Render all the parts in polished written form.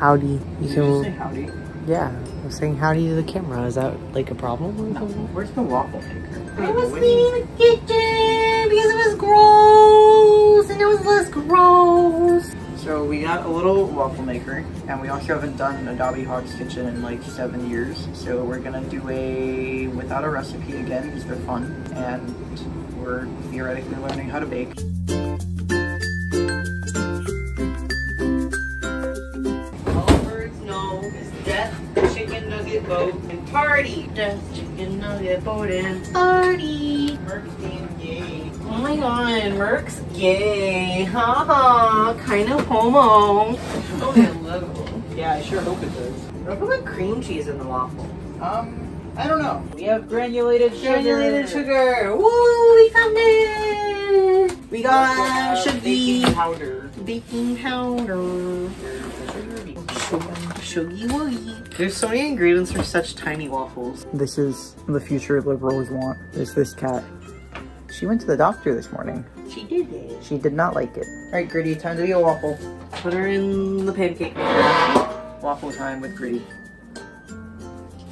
howdy. Did you say howdy? Yeah, I was saying howdy to the camera. Is that like a problem? Or no. Where's the waffle maker? I was cleaning the kitchen because it was gross and it was less gross. So we got a little waffle maker, and we also haven't done a Dabi Hawk's Kitchen in like 7 years. So we're gonna do a without a recipe again because they're fun, and we're theoretically learning how to bake. Boat and party. Just chicken nugget boat and party. Merc's being gay. Oh my god, Merc's gay. Haha, kind of homo. Oh, I love it. Yeah, I sure hope it does. What about cream cheese in the waffle? I don't know. We have granulated sugar. Granulated sugar. Woo, we found it. We got should be baking powder. Baking powder. Shuggy wuggy. There's so many ingredients for such tiny waffles. This is the future liberals want, is this cat. She went to the doctor this morning. She did it. She did not like it. All right, Gritty, time to eat a waffle. Put her in the pancake maker. Waffle time with Gritty.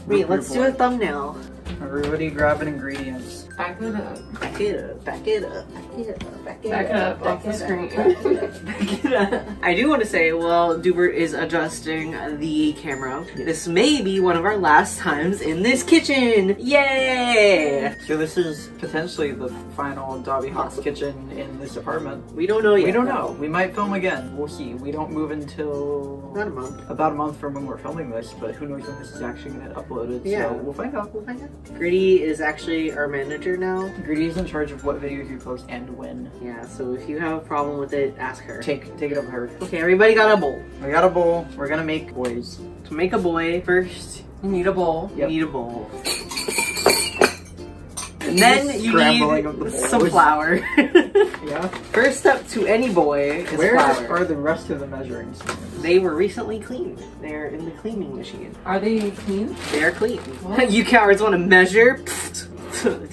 Wait, let's do a thumbnail. Everybody grabbing ingredients. Back it up. Back it up. Back it up. Back it up. Back it up. Back it up. Back it up. I do want to say, while Dubert is adjusting the camera, this may be one of our last times in this kitchen. Yay! So this is potentially the final Dabi Hawk's Kitchen in this apartment. We don't know yet. We don't know. We might film again. We'll see. We don't move until about a month. About a month from when we're filming this, but who knows when this is actually going to get uploaded. Yeah. So we'll find out. We'll find out. Gritty is actually our manager now. Gritty is in charge of what videos you post and when. Yeah, so if you have a problem with it, ask her. Take it up with her. Okay, everybody got a bowl. We got a bowl. We're gonna make boys. To make a boy, first you need a bowl. Yep. You need a bowl. And then you need some flour. Yeah. First step to any boy is flour. Where are the rest of the measuring spoons? They were recently cleaned. They're in the cleaning machine. Are they clean? They are clean. You cowards want to measure?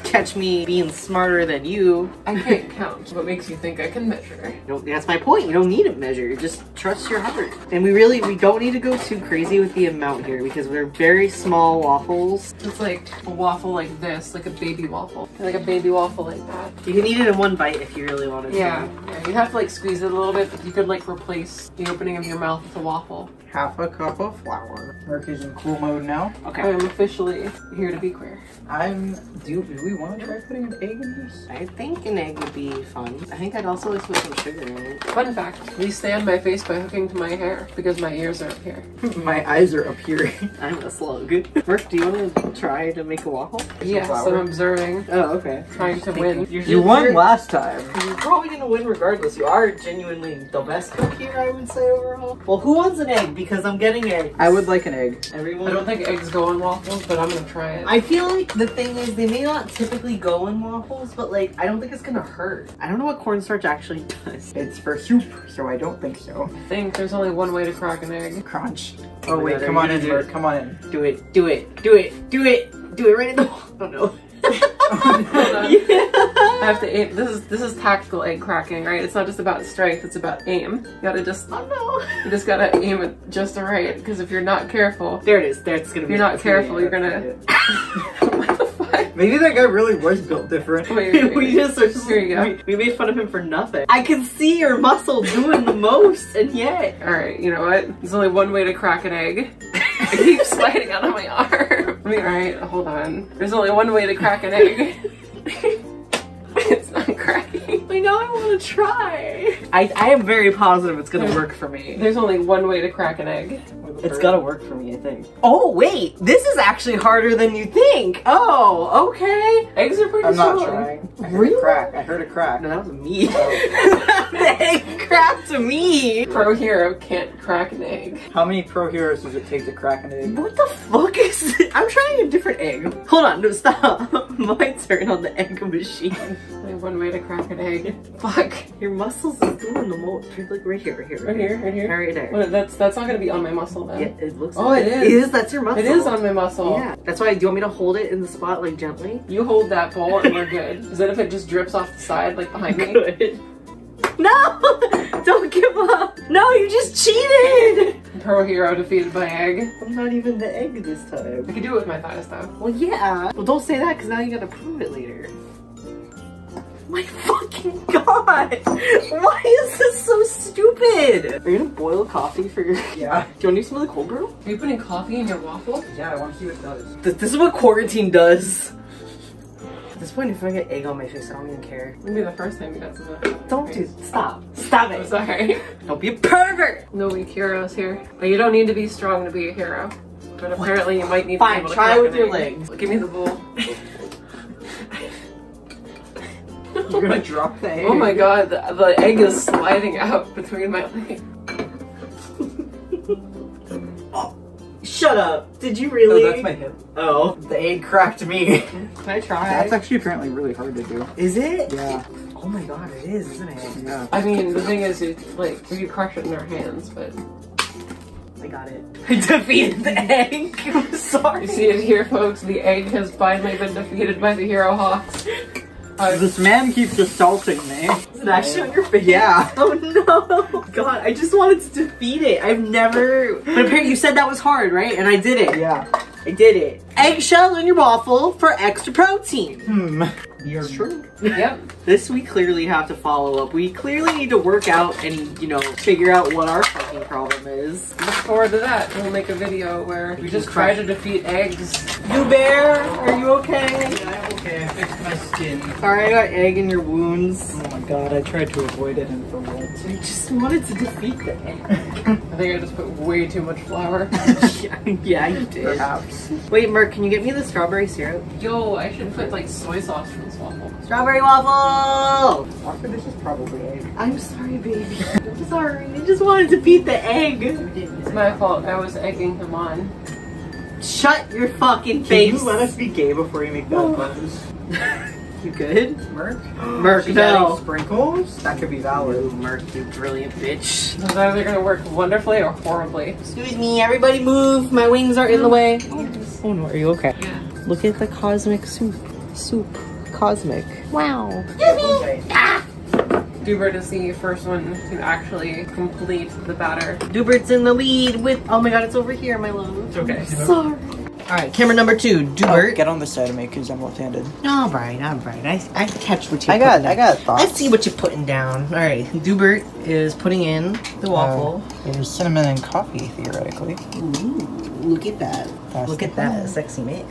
Catch me being smarter than you. I can't count. What makes you think I can measure? No, that's my point. You don't need to measure. Just trust your heart. And we don't need to go too crazy with the amount here because they're very small waffles. It's like a waffle like this, like a baby waffle. Like a baby waffle like that. You can eat it in one bite if you really wanted to. Yeah, you'd have to like squeeze it a little bit, but you could like replace the opening of your mouth with a waffle. Half a cup of flour. Merc is in cool mode now. Okay. I'm officially here to be queer. Do we want to try putting an egg in this? I think an egg would be fun. I think I'd also like to put some sugar in it. Fun fact, we stay on my face by hooking to my hair because my ears are up here. My eyes are up here. I'm a slug. Merc, do you want to try to make a waffle? Yes, I'm observing. Oh, okay. Trying to win. You won last time. You're probably going to win regardless. You are genuinely the best cook here, I would say, overall. Well, who wants an egg? Because I'm getting eggs. I would like an egg. Everyone. I don't think eggs go in waffles, but I'm going to try it. I feel like the thing is, they may not typically go in waffles, but like, I don't think it's going to hurt. I don't know what cornstarch actually does. It's for soup, so I don't think so. I think there's only one way to crack an egg. Crunch. Oh wait, come on in, Merc. Come on in. Do it. Do it. Do it. Do it. Do it right in the wall. Oh no. I have to aim. This is tactical egg cracking, right? It's not just about strength, it's about aim. You gotta just you just gotta aim it just right, because if you're not careful, there it is. That's gonna be. If you're not careful, you're gonna. What the fuck? Maybe that guy really was built different. Wait. We just here you go. We made fun of him for nothing. I can see your muscle doing the most, and yet. All right, you know what? There's only one way to crack an egg. I keep sliding out of my arm. I mean, alright, hold on. There's only one way to crack an egg. It's not cracking. Like, now I want to try. I am very positive it's going to work for me. There's only one way to crack an egg. It's got to work for me, I think. Oh, wait. This is actually harder than you think. Oh, okay. Eggs are pretty strong. I'm not trying. I heard a crack. I heard a crack. No, that was me. Oh. The egg cracked to me. Pro hero can't crack an egg. How many pro heroes does it take to crack an egg? What the fuck is this? I'm trying a different egg. Hold on. No, stop. My turn on the egg machine. Only one way to crack an egg. Fuck. Your muscles is doing the most. You're like right here. Right there. Well, that's not going to be on my muscle, though. Yeah, it looks like it is. It is. That's your muscle. It is on my muscle. Yeah. That's why, do you want me to hold it in the spot, like, gently? You hold that bowl and we're good. Is that if it just drips off the side, like, behind me? Good. No! Don't give up! No, you just cheated! Pro hero defeated by egg. I'm not even the egg this time. I can do it with my thighs though. Well, yeah. Well, don't say that because now you gotta prove it later. My fucking god! Why is this so stupid? Are you gonna boil coffee for your— Yeah. Do you wanna do some of the cold brew? Are you putting coffee in your waffle? Yeah, I wanna see what it does. This is what quarantine does. At this point, if I get egg on my face, I don't even care. Maybe the first time you got some egg. Don't do— stop. Stop it. I'm sorry. Don't be a pervert! No weak heroes here. But you don't need to be strong to be a hero. But apparently you might need to be able to— Fine, try with your legs. Give me the bowl. You're gonna drop the egg. Oh my god, the egg is sliding out between my legs. Oh, shut up. Did you really? No, that's my hip. Oh. The egg cracked me. Can I try? That's actually apparently really hard to do. Is it? Yeah. Oh my god, it is, isn't it? Yeah. I mean, the thing is, it's like, we could crush it in our hands, but... I got it. I defeated the egg. I'm sorry. You see it here, folks? The egg has finally been defeated by the Hero Hawks. This man keeps assaulting me. Is it actually on your face? Yeah. Oh no! God, I just wanted to defeat it. I've never— But apparently you said that was hard, right? And I did it. Yeah. I did it. Eggshells in your waffle for extra protein. Hmm. You're true. Yep. This we clearly have to follow up. We clearly need to work out and, you know, figure out what our fucking problem is. Look forward to that. We'll make a video where we just try to defeat eggs. You bear, are you okay? Yeah, I'm okay. I fixed my skin. Sorry, I got egg in your wounds. Oh my god, I tried to avoid it and for what? I just wanted to defeat the egg. I think I just put way too much flour. Yeah, you did. Perhaps. Wait, Merc, can you get me the strawberry syrup? Yo, I should put like soy sauce for this waffle. Strawberry waffle! Waffle, this is probably egg. I'm sorry, baby. I'm sorry. I just wanted to beat the egg. It's my fault. I was egging him on. Shut your fucking face. Can you let us be gay before you make that buzz? You good? Merc? Merc, no. Sprinkles? That could be valid. Ooh, Merc, you brilliant bitch. Those are either gonna work wonderfully or horribly. Excuse me, everybody move. My wings are in the way. Oh no, are you okay? Yeah. Look at the cosmic soup. Cosmic. Wow. Okay. Ah! Dubert is the first one to actually complete the batter. Dubert's in the lead with— oh my god, it's over here, my love. It's okay. I'm sorry. Alright, camera number two, Dubert. Oh, get on this side of me because I'm left-handed. Alright, alright. I catch what you're putting down. I got thoughts. I see what you're putting down. Alright, Dubert is putting in the waffle. There's cinnamon and coffee, theoretically. Ooh, look at that. That's— look at that, sexy man.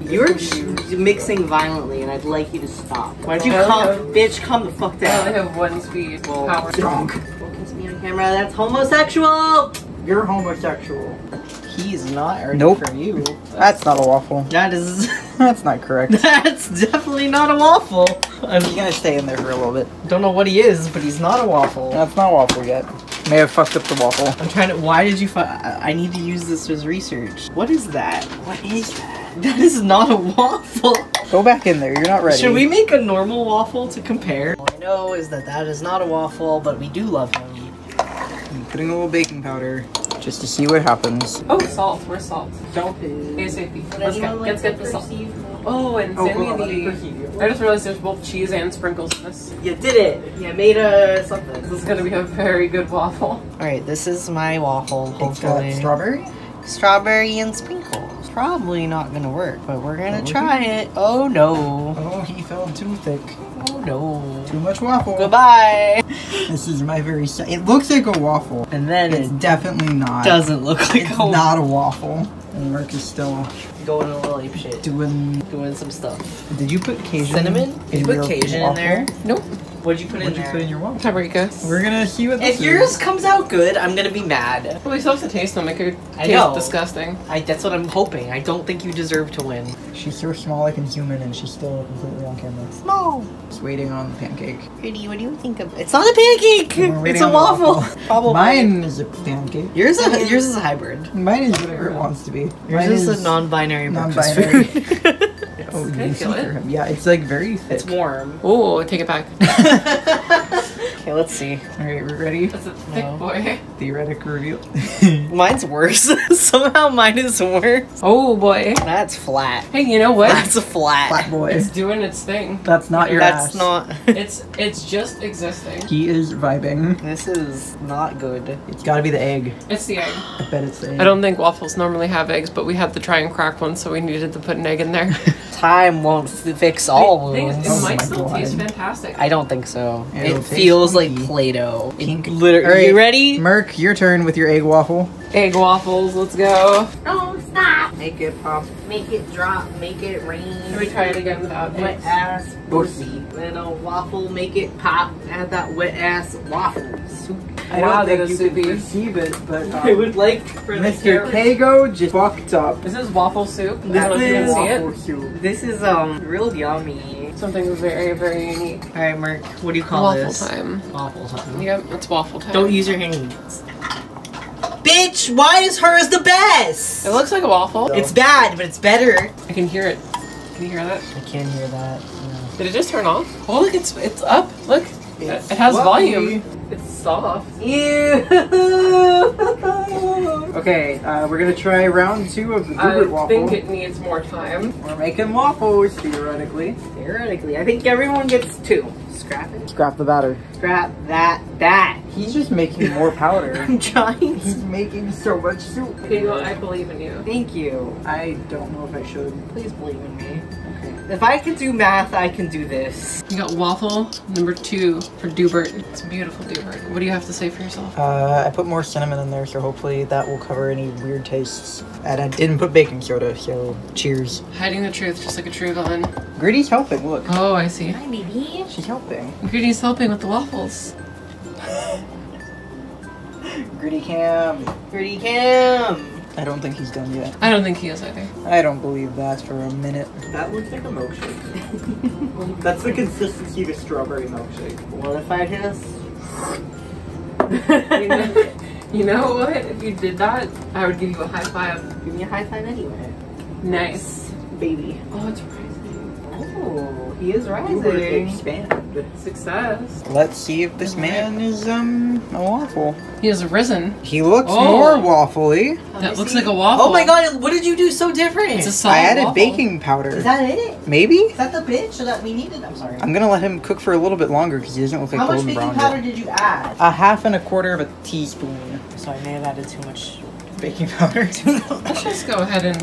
You're mixing violently, and I'd like you to stop. Why'd you come? Bitch, come the fuck down. I only have one speed. Power drunk. Don't kiss me on camera. That's homosexual. You're homosexual. He's not. Nope. For you. That's not a waffle. That is. That's not correct. That's definitely not a waffle. I'm gonna stay in there for a little bit. Don't know what he is, but he's not a waffle. That's not a waffle yet. May have fucked up the waffle. I'm trying to— why did you— I need to use this as research. What is that? What is that? That is not a waffle. Go back in there, you're not ready. Should we make a normal waffle to compare? All I know is that that is not a waffle, but we do love him. I'm putting a little baking powder just to see what happens. Oh, salt. Where's salt? Don't ASAP. Let's get the salt. Oh, and send me the— I just realized there's both cheese and sprinkles in this. You did it! You made a something. This is gonna be a very good waffle. Alright, this is my waffle, hopefully. Strawberry? Strawberry and sprinkles. Probably not gonna work, but we're gonna try it. Oh no. Oh, he fell too thick. Oh no. Too much waffle. Goodbye! This is my very— it looks like a waffle. And then it's definitely not. Doesn't look like it's a waffle. Not a waffle. And Merc is still going a little ape shit. Doing some stuff. Did you put Cajun? Cinnamon? Did you put Cajun in there? Nope. What'd you put in there? What'd you put in your waffle? Paprika. We're gonna see what this is. If yours comes out good, I'm gonna be mad. Well, we still have to taste them. It could taste disgusting. That's what I'm hoping. I don't think you deserve to win. She's so small, like, and human, and she's still completely on camera. Small. Just waiting on the pancake. Gritty, what do you think of— it's not a pancake! It's a waffle. Mine is a pancake. Yours is a hybrid. Mine is whatever it wants to be. Yours is a non-binary breakfast food. Oh, you can feel it? Yeah, it's like very thick. It's warm. Oh, take it back. Okay, let's see. All right, we're ready? That's a thick boy. Theoretic reveal. Mine's worse. Somehow mine is worse. Oh boy. That's flat. Hey, you know what? That's a flat. Flat boy. It's doing its thing. That's not your ass. That's not. It's just existing. He is vibing. This is not good. It's gotta be the egg. It's the egg. I bet it's the egg. I don't think waffles normally have eggs, but we had to try and crack one, so we needed to put an egg in there. Time won't fix all wounds. It might still taste fantastic. I don't think so. It feels like Play-Doh. Pink. Literally. Are you ready? Merc, your turn with your egg waffle. Egg waffles, let's go. Don't stop. Make it pop. Make it drop. Make it rain. Can we try it again without eggs? Wet ass pussy. Little waffle, make it pop. Add that wet ass waffle soup. I don't think you could perceive it, but I would like for Mr. Kago just fucked up. This is waffle soup. This is waffle soup. This is real yummy. Something very, very unique. All right, Merc, what do you call this? Waffle time. Waffle time. Yep, it's waffle time. Don't use your hands. Bitch, why is hers the best? It looks like a waffle. It's bad, but it's better. I can hear it. Can you hear that? I can hear that. Yeah. Did it just turn off? Oh, look, it's up. Look, it has volume. It's soft. Ew. Okay, we're gonna try round 2 of the Gilbert waffle. I think it needs more time. We're making waffles, theoretically. Theoretically, I think everyone gets 2. Scrap it. Scrap the batter. Scrap that. He's just making more powder. I'm trying. He's making so much soup. Okay, I believe in you. Thank you. I don't know if I should. Please believe in me. If I could do math, I can do this. You got waffle number 2 for Dubert. It's a beautiful Dubert. What do you have to say for yourself? I put more cinnamon in there, so hopefully that will cover any weird tastes. And I didn't put baking soda, so cheers. Hiding the truth, just like a true villain. Gritty's helping, look. Oh, I see. Hi, baby. She's helping. Gritty's helping with the waffles. Gritty Cam. Gritty Cam. I don't think he's done yet. I don't think he is either. I don't believe that for a minute. That looks like a milkshake. That's the consistency of a strawberry milkshake. What if I just... you know what? If you did that, I would give you a high five. Give me a high five anyway. Nice. Baby. Oh, it's rising. Oh, he is rising. You expand. Success. Let's see if this man is a waffle. He has risen. He looks more waffly. That looks like a waffle. Oh my god, what did you do so different? It's a solid waffle. I added baking powder. Is that it? Maybe? Is that the bitch that we needed? I'm sorry. I'm gonna let him cook for a little bit longer because he doesn't look like golden brown yet. How much baking powder did you add? 1/2 and 1/4 teaspoon. So I may have added too much baking powder. Let's just go ahead and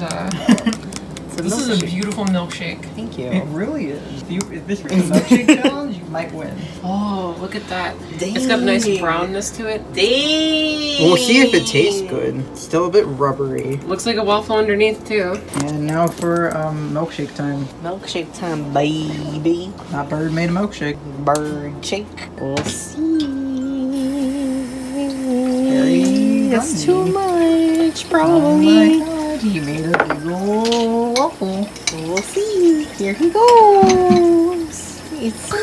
this is a beautiful milkshake. Thank you. It really is. If this were a milkshake challenge, you might win. Oh, look at that. Dang. It's got a nice brownness to it. Dang. We'll see if it tastes good. It's still a bit rubbery. Looks like a waffle underneath, too. And now for milkshake time. Milkshake time, baby. My bird made a milkshake. Bird shake. We'll see. Very That's too much, probably. Oh, he made a big old waffle. We'll see. Here he goes. It's a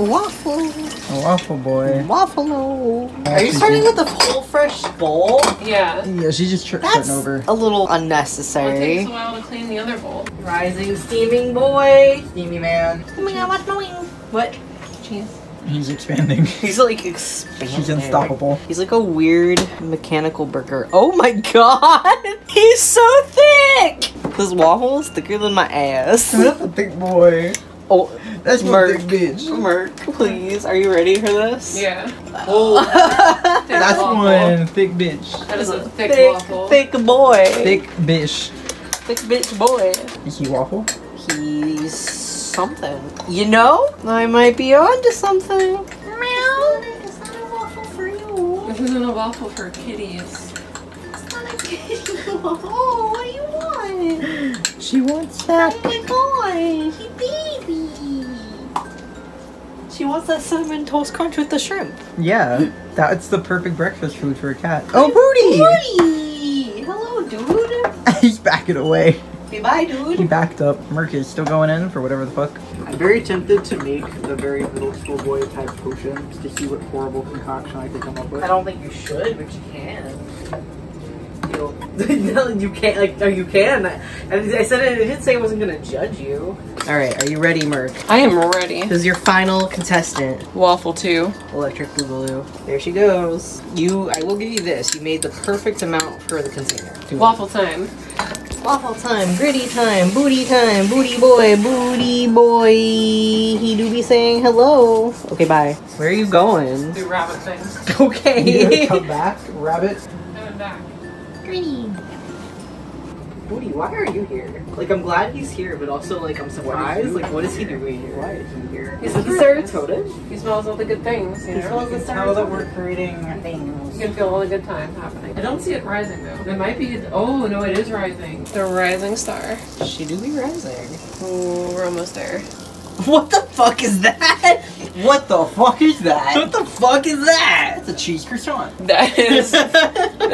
waffle. A waffle boy. Waffle. Are you starting with a full fresh bowl? Yeah. Yeah, she just tripped over. That's a little unnecessary. It takes a while to clean the other bowl. Rising steaming boy. Steamy man. Oh my god, what's my wing? What? Cheese. He's expanding. He's like expanding. He's unstoppable. He's like a weird mechanical burger. Oh my god! He's so thick! This waffle is thicker than my ass. That's a big boy. Oh, that's Merc. My big bitch. Merc, please. Are you ready for this? Yeah. Oh. That's waffle. One thick bitch. That is a thick waffle. Thick boy. Thick bitch. Thick bitch boy. Is he waffle? He's... something. You know, I might be on to something. Meow. It's not a waffle for you. This isn't a waffle for kitties. It's not a kitty waffle. Oh, what do you want? She wants that. Oh my god, he baby. She wants that cinnamon toast crunch with the shrimp. Yeah, that's the perfect breakfast food for a cat. Oh, Booty! Booty! Hello, dude. He's backing away. Bye, dude. He backed up. Merc is still going in for whatever the fuck. I'm very tempted to make the very middle schoolboy type potions to see what horrible concoction I could come up with. I don't think you should, but you can. You can. Like, you can. I said I didn't say I wasn't gonna judge you. All right, are you ready, Merc? I am ready. This is your final contestant. Waffle 2. Electric Boogaloo. There she goes. I will give you this. You made the perfect amount for the container. Waffle time. Waffle time, gritty time, booty boy, he do be saying hello. Okay, bye. Where are you going? Do rabbit things. Okay. You come back, rabbit. Coming back. Gritty. Booty, why are you here? Like, I'm glad he's here, but also, like, I'm surprised. Like, what is he doing here? Why is he here? He's the serotonin. He smells all the good things. He smells the serotonin. How that we're creating things. You can feel all the good times happening. I don't see it rising, though. It might be. Oh, no, it is rising. The rising star. She do be rising. Oh, we're almost there. What the fuck is that? What the fuck is that? What the fuck is that? That's a cheese croissant. That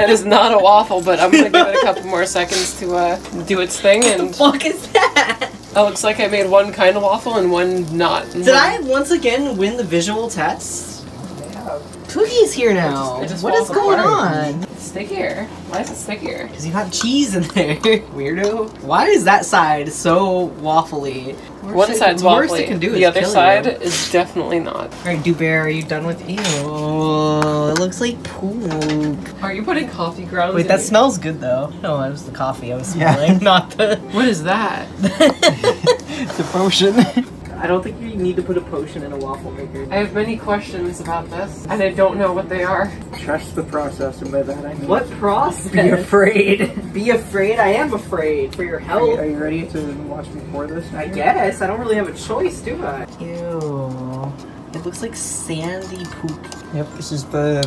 is not a waffle, but I'm gonna give it a couple more seconds to do its thing. And what the fuck is that? It looks like I made one kind of waffle and one not. Did I once again win the visual test? Yeah. Poogie's here now. It just what is going on? It's stickier. Why is it stickier? Because you have cheese in there, weirdo. Why is that side so waffly? One side's waffly. The other side is definitely not. All right, Dubert, are you done with it? It looks like poop. Are you putting coffee grounds? Wait, that smells good though. No, it was the coffee I was smelling, not the. What is that? The potion. I don't think you need to put a potion in a waffle maker. I have many questions about this, and I don't know what they are. Trust the process, and by that I mean... What process? Be afraid. Be afraid? I am afraid. For your health. Are you ready to watch me pour this? I guess. I don't really have a choice, do I? Ew. It looks like sandy poop. Yep, this is the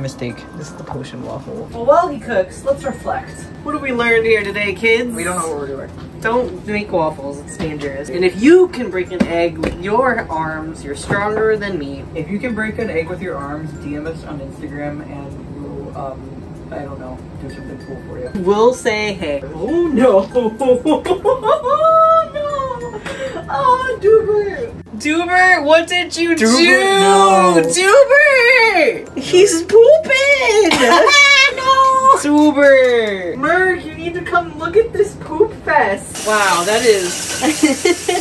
mistake. This is the potion waffle. Well, while he cooks, let's reflect. What have we learned here today, kids? We don't know what we're doing. Don't make waffles, it's dangerous. And if you can break an egg with your arms, you're stronger than me. If you can break an egg with your arms, DM us on Instagram and we'll, I don't know, do something cool for you. We'll say, hey. Oh no! Oh no! Oh, Dubert! Dubert, what did you do? No. Dubert! He's pooping! No! Dubert! Merc, you need to come look at this poop fest. Wow, that is...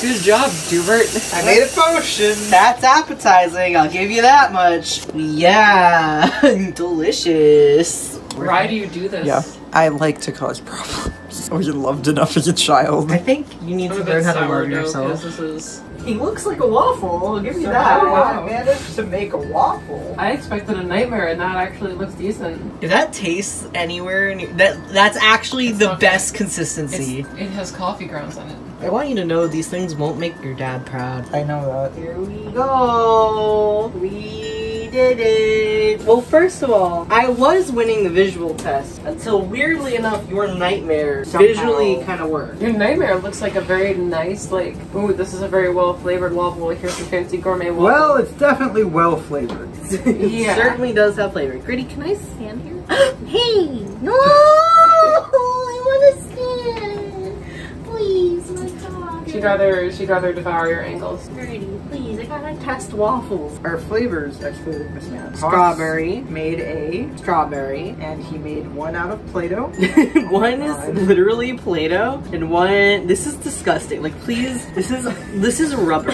Good job, Dubert. I made a potion. That's appetizing, I'll give you that much. Yeah, delicious. Why do you do this? Yeah, I like to cause problems. I wasn't loved enough as a child. I think you need to learn how to love yourself. He looks like a waffle, I'll give you that. Wow. I managed to make a waffle. I expected a nightmare and that actually looks decent. If that tastes anywhere, that's actually the best consistency. It has coffee grounds on it. I want you to know these things won't make your dad proud. I know that. Here we go. We did it. Well, first of all, I was winning the visual test until, weirdly enough, your nightmare visually kind of worked. Your nightmare looks like a very nice, like, ooh, this is a very well-flavored waffle. Here's some fancy gourmet waffle. Well, it's definitely well-flavored. It certainly does have flavor. Gritty, can I stand here? Hey! No! I want to stand! Please, my God. She'd rather devour your ankles. Gritty, please, I gotta test waffles. Our flavors actually look mismatched. Strawberry made a strawberry, and he made one out of Play-Doh. One is literally Play-Doh, and one, this is disgusting. Like, please, this is rubber.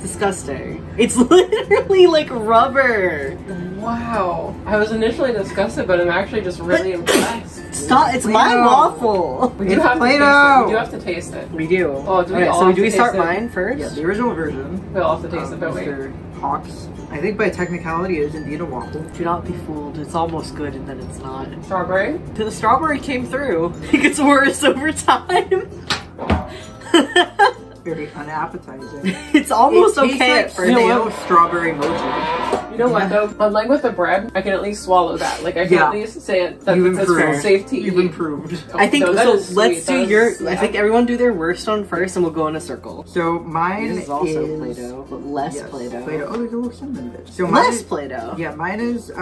Disgusting. It's literally like rubber. Wow. I was initially disgusted, but I'm actually just really impressed. Stop! It's my waffle. We do have to taste it. We do. Oh, do we all so have do we start it? Mine first? Yeah, the original version. We all have to taste it, but Mr. wait. Hawks. I think by technicality, it is indeed a waffle. Do not be fooled. It's almost good, and then it's not. Strawberry. The strawberry came through. It gets worse over time. Very unappetizing. It's almost okay at first. You know, strawberry mochi. You know what though? Unlike with the bread, I can at least swallow that. Like I can at least say it that it's safe to eat. You've improved. Oh, I think so. Let's do your. I think everyone do their worst one first, and we'll go in a circle. So mine is also Play-Doh, but less Play-Doh. Oh, there's a little cinnamon bit. So less Play-Doh. Yeah, mine is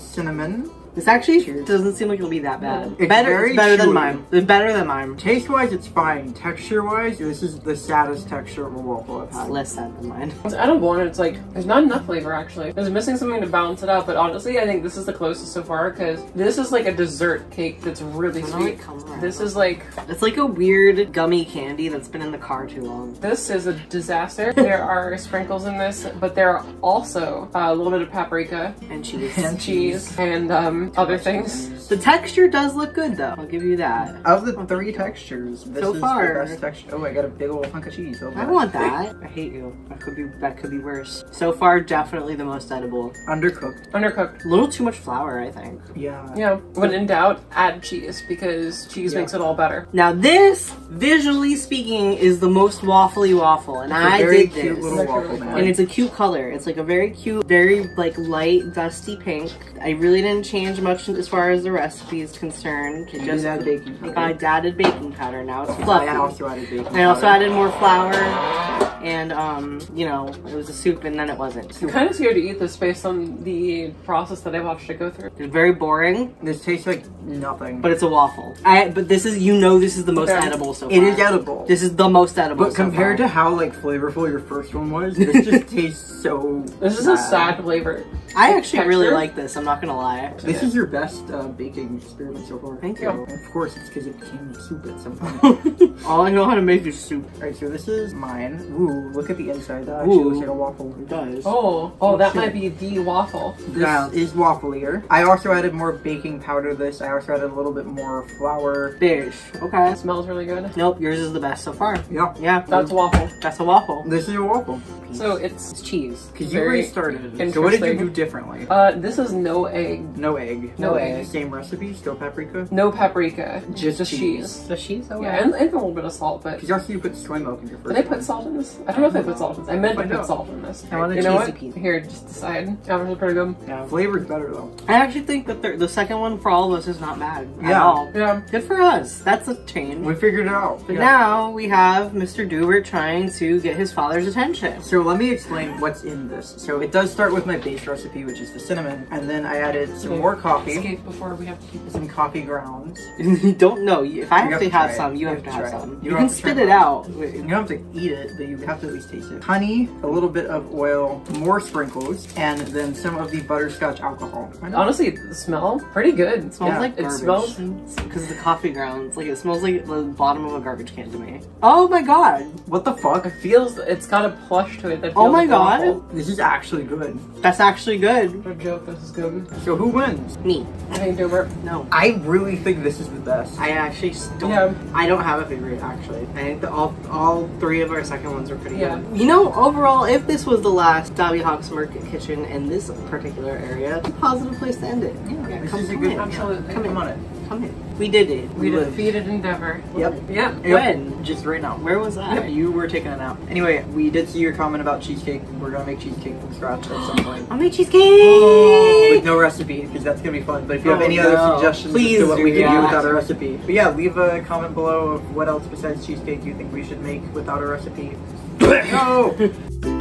cinnamon. This actually doesn't seem like it'll be that bad. It's better than mine. It's better than mine. Taste-wise, it's fine. Texture-wise, this is the saddest texture of a waffle I've had. It's less sad than mine. It's edible and it's like, there's not enough flavor actually. There's missing something to balance it out, but honestly, I think this is the closest so far because this is like a dessert cake that's really sweet. This is like... It's like a weird gummy candy that's been in the car too long. This is a disaster. There are sprinkles in this, but there are also a little bit of paprika. And cheese. And cheese. And other things. The texture does look good though. I'll give you that. Of the three textures, this so far, is the best texture. Oh, I got a big old hunk of cheese. I want that. I hate you. That could be worse. So far, definitely the most edible. Undercooked. Undercooked. A little too much flour, I think. Yeah. Yeah. When in doubt, add cheese because cheese makes it all better. Now this, visually speaking, is the most waffly waffle, and I did this. And it's a cute color. It's like a very cute, very like light, dusty pink. I really didn't change much as far as the recipe is concerned. It just added baking powder. I added baking powder. Now it's fluffy. I also added baking powder. I also added more flour, and you know, it was a soup, and then it wasn't. I'm kind of scared to eat this based on the process that I watched it go through. It's very boring. This tastes like nothing. But it's a waffle. But this is, you know, this is the most edible so far. It is edible. This is the most edible. But compared to how like flavorful your first one was, this just tastes so. This is a sad flavor. I actually really like this. I'm not gonna lie. This is your best baking experiment so far. Thank you. And of course, it's because it became soup at some point. All I know how to make is soup. All right, so this is mine. Ooh, look at the inside. That actually looks like a waffle. It does. Oh, that might be the waffle. This is wafflier. I also added more baking powder to this. I also added a little bit more flour. Bish. Okay. It smells really good. Nope, yours is the best so far. Yeah. Yeah. That's a waffle. That's a waffle. This is a waffle. So it's cheese. Because you already started it. So what did you do differently? This is no egg. No egg. No egg. Same recipe, still paprika? No paprika. Just cheese. Just cheese? Oh, yeah, and a little bit of salt, but... Because also you put soy milk in your first. Did I put salt in this? I don't know if I put salt in this. I meant to put salt in this. I want a cheesy pizza. Here, just decide. That was pretty good. Yeah. Flavor's better, though. I actually think the second one for all of us is not bad at all. Yeah. Good for us. That's a change. We figured it out. But now we have Mr. Doober trying to get his father's attention. So let me explain what's in this. So it does start with my base recipe, which is the cinnamon, and then I added some more coffee. Escape before we have to keep some coffee grounds. Don't know. If I have to have some, you have to have some. You can spit it out. Wait, you don't have to eat it, but you have to at least taste it. Honey, a little bit of oil, more sprinkles, and then some of the butterscotch alcohol. Honestly, the smell pretty good. It smells like garbage. It smells because the coffee grounds. Like it smells like the bottom of a garbage can to me. Oh my god! What the fuck? It feels. It's got a plush to it. Oh my god! This is actually good. That's actually good. No joke, this is good. So who wins? Me. I think Doober. No. I really think this is the best. I actually don't. Yeah. I don't have a favorite actually. I think that all three of our second ones are pretty good. You know, overall, if this was the last Dabi Hawk's Kitchen in this particular area, it's a positive place to end it. Yeah. This is a good. Absolutely. Come on it. Come in. We did it. We defeated Endeavor. Yep. Yeah. When? Just right now. Where was I? Yep. You were taking it out. Anyway, we did see your comment about cheesecake. We're gonna make cheesecake from scratch at some point. I'll make cheesecake! With no recipe, because that's gonna be fun. But if you have any other suggestions to what we can do without a recipe. But yeah, leave a comment below of what else besides cheesecake you think we should make without a recipe. No!